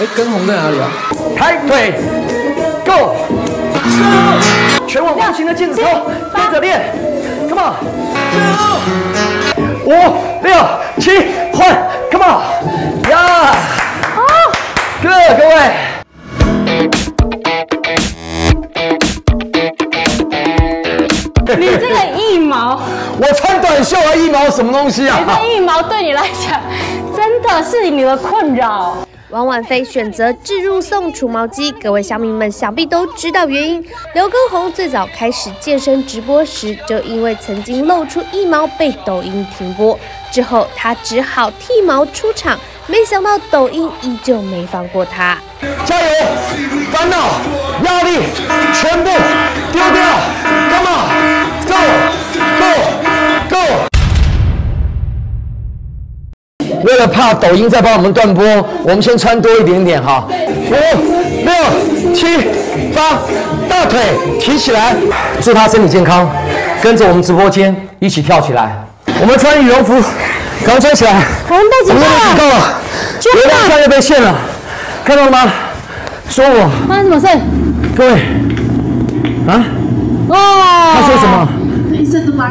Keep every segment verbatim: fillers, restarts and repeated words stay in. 哎，跟红在哪里啊？抬腿 ，Go！ 全网流行的毽子操，跟着练 ，Come on！ 五六七换 ，Come on！ 呀，好，各各位。 你这个一毛，我穿短袖啊，一毛什么东西啊？你这一毛对你来讲，真的是你的困扰。王婉霏选择置入送除毛机，各位乡民们想必都知道原因。刘畊宏最早开始健身直播时，就因为曾经露出一毛被抖音停播，之后他只好剃毛出场，没想到抖音依旧没放过他。加油！烦恼、压力，全部丢掉 ，Come on！ Go go go！ 为了怕抖音再帮我们断播，我们先穿多一点点哈。五六七八，大腿提起来，祝他身体健康。跟着我们直播间一起跳起来。我们穿羽绒服，赶快穿起来。我们被警告了，警告了，流量快要被限了，看到了吗？说我发生什么事？各位啊？ 哦，他说什么？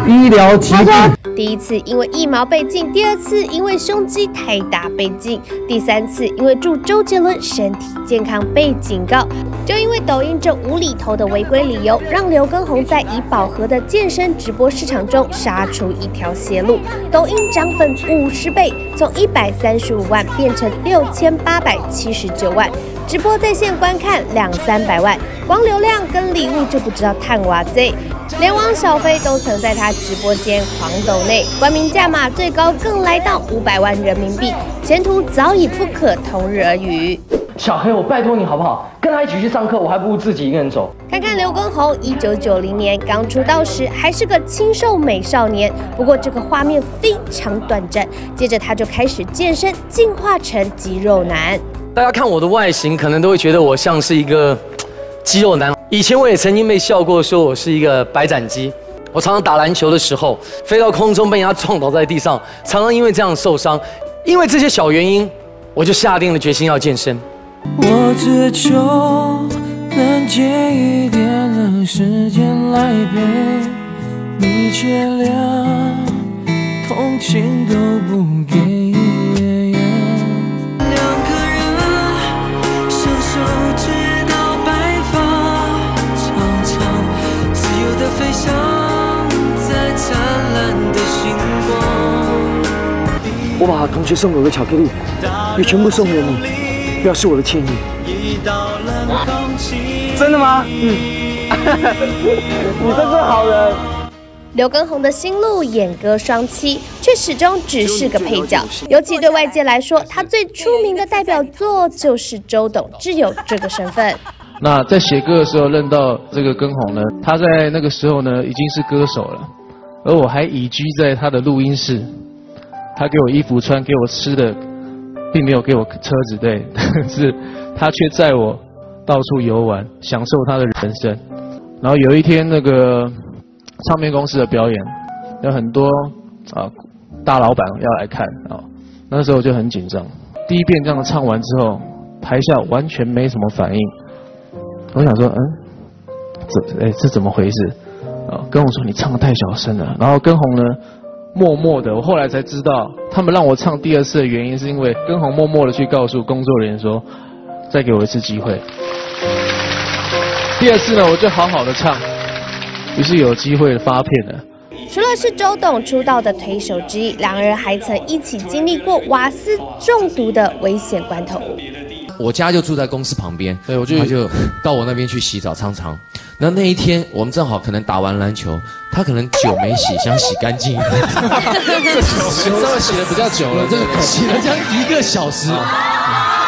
医疗疾病。第一次因为一毛被禁，第二次因为胸肌太大被禁，第三次因为祝周杰伦身体健康被警告。就因为抖音这无厘头的违规理由，让刘畊宏在已饱和的健身直播市场中杀出一条血路。抖音涨粉五十倍，从一百三十五万变成六千八百七十九万。 直播在线观看两三百万，光流量跟礼物就不知道探哇贼，连王小飞都曾在他直播间狂抖内，冠名价码最高更来到五百万人民币，前途早已不可同日而语。小黑，我拜托你好不好？跟他一起去上课，我还不如自己一个人走。看看刘畊宏，一九九零年刚出道时还是个清瘦美少年，不过这个画面非常短暂，接着他就开始健身，进化成肌肉男。 大家看我的外形，可能都会觉得我像是一个肌肉男。以前我也曾经被笑过，说我是一个白斩鸡。我常常打篮球的时候飞到空中被人家撞倒在地上，常常因为这样受伤。因为这些小原因，我就下定了决心要健身。我只求能借一点冷时间来陪你，却连同情都不给。 我把同学送给我的巧克力也全部送给你，表示我的歉意。真的吗？嗯，你真是好人。刘畊宏的新路演歌双栖，却始终只是个配角。尤其对外界来说，他最出名的代表作就是周董挚友这个身份。 那在写歌的时候认到这个畊宏呢，他在那个时候呢已经是歌手了，而我还移居在他的录音室，他给我衣服穿，给我吃的，并没有给我车子，对，但是他却载我到处游玩，享受他的人生。然后有一天那个唱片公司的表演，有很多啊大老板要来看啊，那时候我就很紧张。第一遍这样唱完之后，台下完全没什么反应。 我想说，嗯，这哎这怎么回事？啊、哦，跟我说你唱得太小声了。然后跟红呢，默默的，我后来才知道，他们让我唱第二次的原因是因为跟红默默的去告诉工作人员说，再给我一次机会。第二次呢，我就好好的唱，于是有机会发片了。 除了是周董出道的推手之一，两人还曾一起经历过瓦斯中毒的危险关头。我家就住在公司旁边，对，我就他就到我那边去洗澡常常。那那一天我们正好可能打完篮球，他可能酒没洗，想洗干净。这洗澡洗的比较久了，这洗了将近一个小时，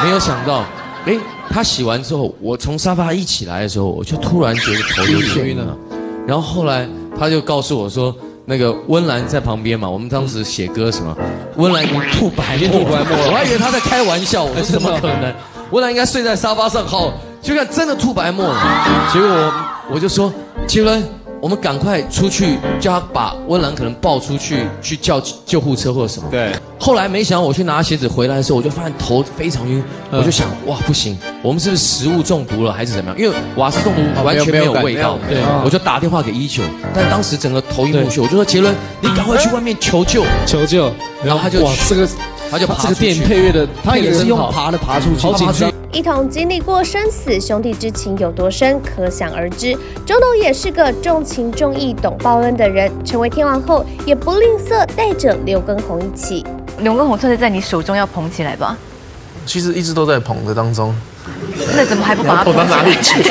没有想到，哎，他洗完之后，我从沙发一起来的时候，我就突然觉得头有点晕了，然后后来。 他就告诉我说，那个温岚在旁边嘛，我们当时写歌什么，温岚已经吐白沫了，我还以为他在开玩笑，我说怎么可能？温岚应该睡在沙发上，好，结果真的吐白沫了。结果我我就说，杰伦，我们赶快出去，叫他把温岚可能抱出去，去叫救护车或者什么。对。后来没想到我去拿鞋子回来的时候，我就发现头非常晕，嗯、我就想哇不行，我们是不是食物中毒了还是怎么样？因为瓦斯中毒完全没有味道。对。我就打电话给一九，但当时整个头晕目眩，我就说杰伦，你赶快去外面求救。求救。然后他就哇这个，他就爬出去。这个电影配乐的，他也是用爬的爬出去。好紧张。 一同经历过生死，兄弟之情有多深，可想而知。周董也是个重情重义、懂报恩的人，成为天王后也不吝啬带着刘畊宏一起。刘畊宏算是在你手中要捧起来吧？其实一直都在捧的当中。那怎么还不把它捧到哪里去？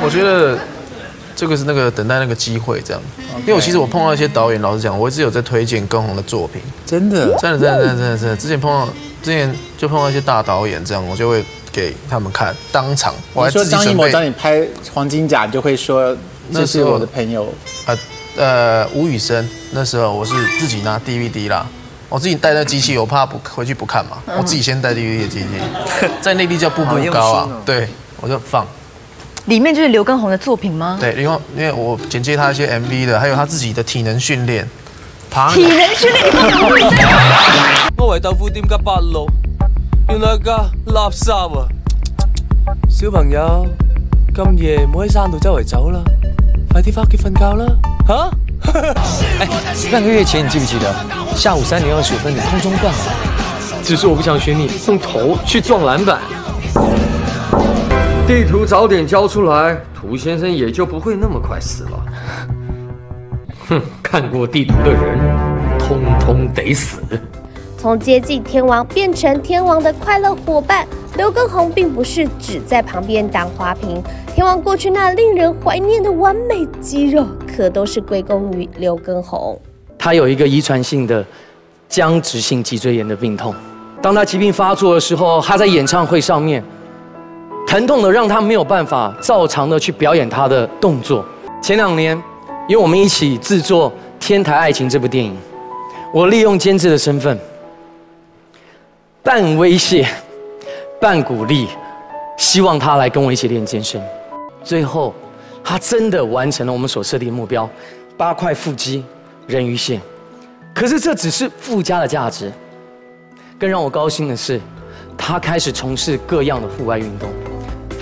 我觉得这个是那个等待那个机会这样。因为我其实我碰到一些导演，老实讲，我一直有在推荐畊宏的作品。真的？真的真的真的真的。之前碰到之前就碰到一些大导演这样，我就会。 给他们看，当场。我还自己准备。你说张艺谋当你拍《黄金甲》，你就会说这是我的朋友。呃呃，吴宇森那时候我是自己拿 D V D 啦，我自己带那机器，我怕不回去不看嘛，我自己先带 D V D 的机器，在内地叫步步高啊，对，我就放。里面就是刘畊宏的作品吗？对，因为因为我剪接他一些 M V 的，还有他自己的体能训练。体能训练。我為豆腐店嘅八路。 原來架垃圾啊！小朋友，咁夜唔好喺山度周圍走啦，快啲翻屋企瞓覺啦！嚇！哎，半個月前你記不記得？下午三點二十五分你空中灌籃，只是我不想學你用頭去撞籃板。地圖早點交出來，涂先生也就不會那麼快死了。哼，看過地圖的人，通通得死。 从接近天王变成天王的快乐伙伴，刘畊宏并不是只在旁边当花瓶。天王过去那令人怀念的完美肌肉，可都是归功于刘畊宏。他有一个遗传性的僵直性脊椎炎的病痛。当他疾病发作的时候，他在演唱会上面，疼痛的让他没有办法照常的去表演他的动作。前两年，因为我们一起制作《天台爱情》这部电影，我利用监制的身份。 半威胁，半鼓励，希望他来跟我一起练健身。最后，他真的完成了我们所设定的目标：八块腹肌、人鱼线。可是这只是附加的价值。更让我高兴的是，他开始从事各样的户外运动。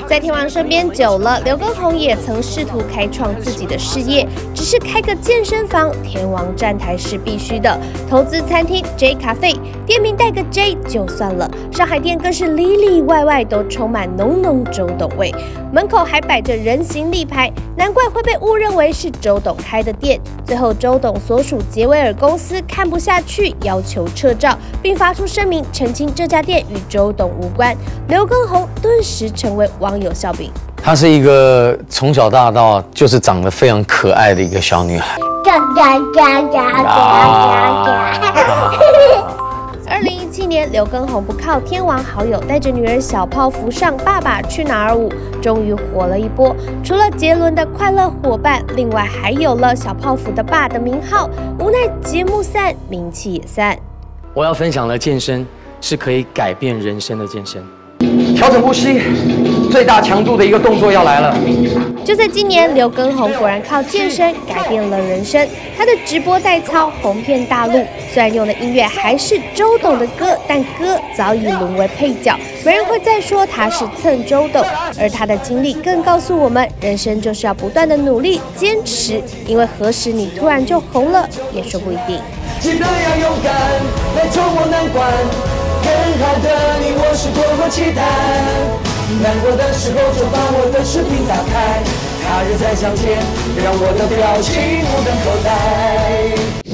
在天王身边久了，刘畊宏也曾试图开创自己的事业，只是开个健身房，天王站台是必须的。投资餐厅 J Cafe。 店名带个 J 就算了，上海店更是里里外外都充满浓浓周董味，门口还摆着人形立牌，难怪会被误认为是周董开的店。最后，周董所属杰威尔公司看不下去，要求撤照，并发出声明澄清这家店与周董无关。刘畊宏顿时成为网友笑柄。她是一个从小大到就是长得非常可爱的一个小女孩。二零一七年，刘畊宏不靠天王好友，带着女儿小泡芙上《爸爸去哪儿》五，终于火了一波。除了杰伦的快乐伙伴，另外还有了小泡芙的爸的名号。无奈节目散，名气也散。我要分享的健身是可以改变人生的健身，调整呼吸，最大强度的一个动作要来了。就在今年，刘畊宏果然靠健身改变了人生。 他的直播带操红遍大陆，虽然用的音乐还是周董的歌，但歌早已沦为配角，没人会再说他是蹭周董。而他的经历更告诉我们，人生就是要不断的努力坚持，因为何时你突然就红了，也说不一定。尽量要勇敢来冲破难关，更好的你我是多么期待。难过的时候就把我的视频打开。 他日再相见，让我的表情目瞪口呆。